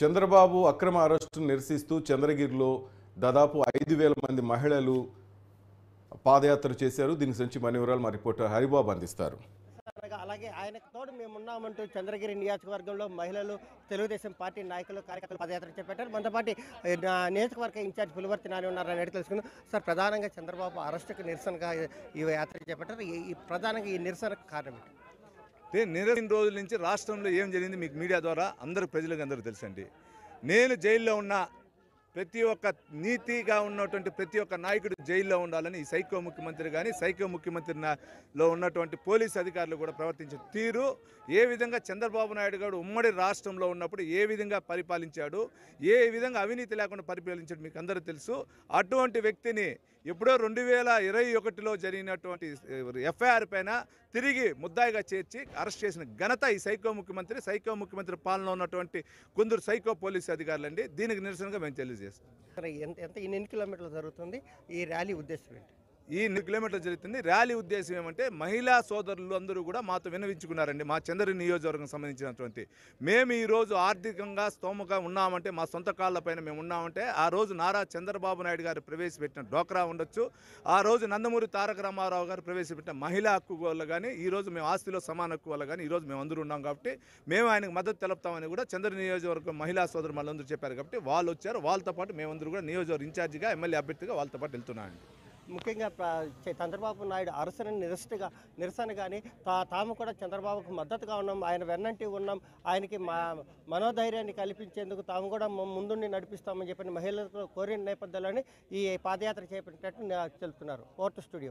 చంద్రబాబు అక్రమ అరెస్టును నిరసిస్తూ చంద్రగిరిలో దాదాపు 5000 మంది మహిళలు పాదయాత్ర చేశారు. దీనికి సంచి మనోవరాలు మా రిపోర్టర్ హరిబాబు అందిస్తారు. అలాగే ఆయనకు తోడు మేమున్నామంటూ చంద్రగిరి నియోజకవర్గంలో మహిళలు తెలుగుదేశం పార్టీ నాయకులు కార్యకర్తలు పదయాత్ర చేపట్టారు. మనతో పాటు నియోజకవర్గ ఇన్ఛార్జ్ పులివర్తి నాని ఉన్నారని అడిగి తెలుసుకుందాం. సార్, ప్రధానంగా చంద్రబాబు అరెస్టుకు నిరసనగా ఈ యాత్ర చేపట్టారు. ఈ ప్రధానంగా ఈ నిరసనకు కారణం ఏంటి? నిరసన రోజుల నుంచి రాష్ట్రంలో ఏం జరిగింది మీకు మీడియా ద్వారా అందరూ ప్రజలకు అందరూ తెలుసండి. నేను జైల్లో ఉన్న ప్రతి ఒక్క నీతిగా ఉన్నటువంటి ప్రతి ఒక్క నాయకుడు జైల్లో ఉండాలని ఈ సైకో ముఖ్యమంత్రి కానీ సైకో ముఖ్యమంత్రిలో ఉన్నటువంటి పోలీసు అధికారులు కూడా ప్రవర్తించిన తీరు, ఏ విధంగా చంద్రబాబు నాయుడు గారు ఉమ్మడి రాష్ట్రంలో ఉన్నప్పుడు ఏ విధంగా పరిపాలించాడు, ఏ విధంగా అవినీతి లేకుండా పరిపాలించాడు మీకు అందరూ తెలుసు. అటువంటి వ్యక్తిని ఎప్పుడో 2021లో జరిగినటువంటి ఎఫ్ఐఆర్ పైన తిరిగి ముద్దాయిగా చేర్చి అరెస్ట్ చేసిన ఘనత ఈ సైకో ముఖ్యమంత్రి పాలనలో ఉన్నటువంటి కొందరు సైకో పోలీసు అధికారులండి. దీనికి నిరసనగా మేము తెలియజేస్తాం. ఎన్ని కిలోమీటర్లు జరుగుతుంది ఈ ర్యాలీ? ఉద్దేశం ఏంటి? ఈ 4 కిలోమీటర్లు జరుగుతుంది ర్యాలీ. ఉద్దేశం ఏమంటే మహిళా సోదరులు అందరూ కూడా మాతో విన్నవించుకున్నారండి. మా చంద్రగిరి నియోజకవర్గం సంబంధించినటువంటి మేము ఈరోజు ఆర్థికంగా స్తోమగా ఉన్నామంటే, మా సొంత కాళ్ళపైన మేము ఉన్నామంటే, ఆ రోజు నారా చంద్రబాబు నాయుడు గారు ప్రవేశపెట్టిన డోక్రా ఉండొచ్చు, ఆ రోజు నందమూరి తారక రామారావు గారు ప్రవేశపెట్టిన మహిళా హక్కు వల్ల కానీ, ఈరోజు మేము ఆస్తిలో సమాన హక్కు వల్ల కానీ ఈరోజు మేము అందరూ ఉన్నాం కాబట్టి మేము ఆయనకు మద్దతు తెలుపుతామని కూడా చంద్రగిరి నియోజకవర్గం మహిళా సోదరు వాళ్ళందరూ చెప్పారు. కాబట్టి వాళ్ళు వచ్చారు. వాళ్ళతో పాటు మేమందరూ కూడా నియోజకవర్గ ఇన్ఛార్జిగా ఎమ్మెల్యే అభ్యర్థిగా వాళ్ళతో పాటు వెళ్తున్నామండి. ముఖ్యంగా చంద్రబాబు నాయుడు అరసనని నిరసనగానే తాము కూడా చంద్రబాబుకు మద్దతుగా ఉన్నాం, ఆయన వెన్నంటి ఉన్నాం, ఆయనకి మనోధైర్యాన్ని కల్పించేందుకు తాము కూడా ముందుండి నడిపిస్తామని చెప్పిన మహిళలతో కోరిన నేపథ్యంలోనే ఈ పాదయాత్ర చేపట్టినట్టు తెలుపుతున్నారు. స్టూడియో